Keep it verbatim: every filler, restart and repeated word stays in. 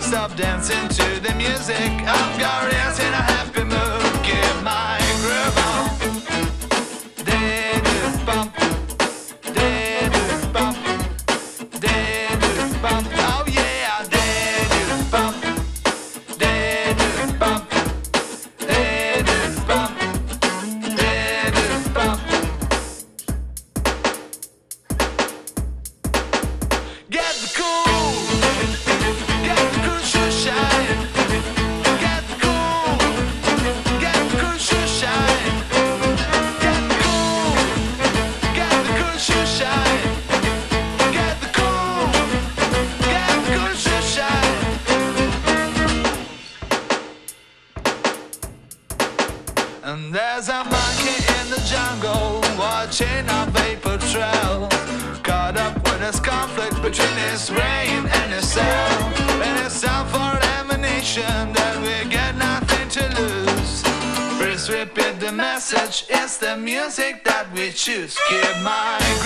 Stop dancing to the music. I'm glorious in a happy mood. Give my groove on. They do bump, they do bump, they do bump. Oh yeah, they do bump, they do bump, they do bump, they do bump. Get the cool. Get the cool. And there's a monkey in the jungle watching a vapor trail, caught up with this conflict between his brain and his cell. And it's time for elimination, that we get nothing to lose. Please repeat the message, it's the music that we choose. Keep my